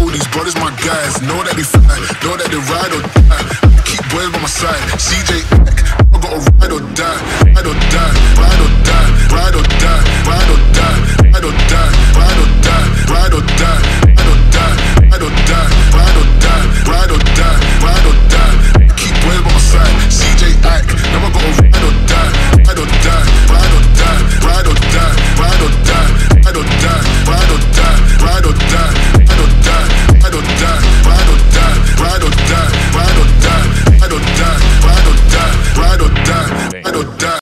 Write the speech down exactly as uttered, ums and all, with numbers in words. All these brothers, my guys, know that they fly, know that they ride or die. I keep boys by my side. C J, I gotta ride or die, ride or die.